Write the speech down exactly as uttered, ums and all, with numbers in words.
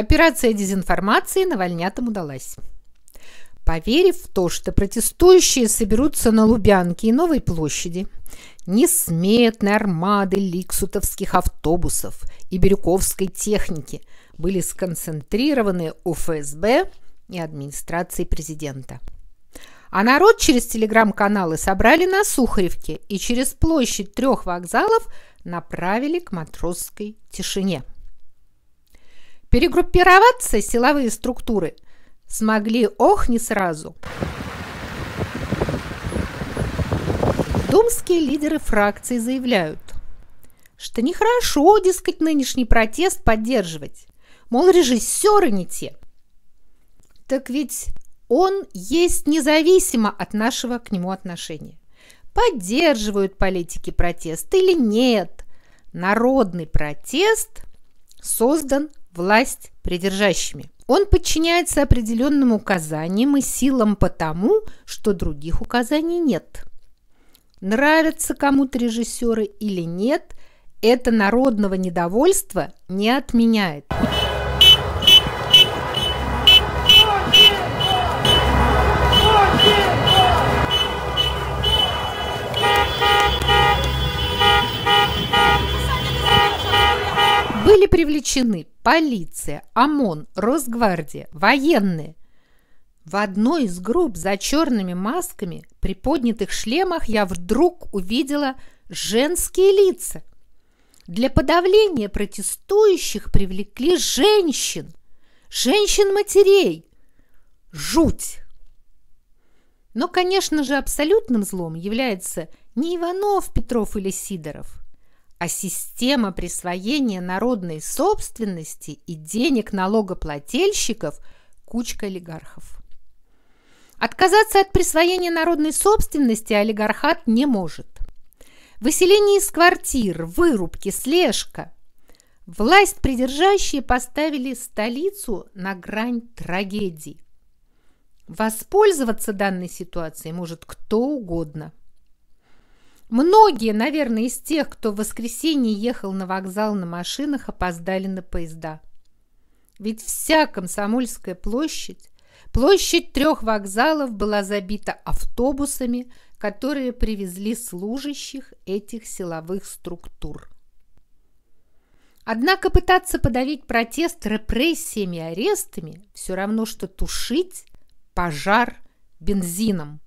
Операция дезинформации навальнятам удалась. Поверив в то, что протестующие соберутся на Лубянке и Новой площади, несметные армады ликсутовских автобусов и бирюковской техники были сконцентрированы у эф эс бэ и администрации президента. А народ через телеграм-каналы собрали на Сухаревке и через площадь трех вокзалов направили к Матросской Тишине. Перегруппироваться силовые структуры смогли, ох, не сразу. Думские лидеры фракций заявляют, что нехорошо, дескать, нынешний протест поддерживать. Мол, режиссеры не те. Так ведь он есть независимо от нашего к нему отношения. Поддерживают политики протест или нет. Народный протест создан власть придержащими. Он подчиняется определенным указаниям и силам потому, что других указаний нет. Нравятся кому-то режиссеры или нет, это народного недовольства не отменяет. Были привлечены полиция, ОМОН, Росгвардия, военные. В одной из групп за черными масками, при поднятых шлемах, я вдруг увидела женские лица. Для подавления протестующих привлекли женщин, женщин-матерей. Жуть! Но, конечно же, абсолютным злом является не Иванов, Петров или Сидоров, а система присвоения народной собственности и денег налогоплательщиков кучка олигархов. Отказаться от присвоения народной собственности олигархат не может. Выселение из квартир, вырубки, слежка. Власть придержащие поставили столицу на грань трагедии. Воспользоваться данной ситуацией может кто угодно. Многие, наверное, из тех, кто в воскресенье ехал на вокзал на машинах, опоздали на поезда. Ведь вся Комсомольская площадь, площадь трех вокзалов была забита автобусами, которые привезли служащих этих силовых структур. Однако пытаться подавить протест репрессиями и арестами все равно, что тушить пожар бензином.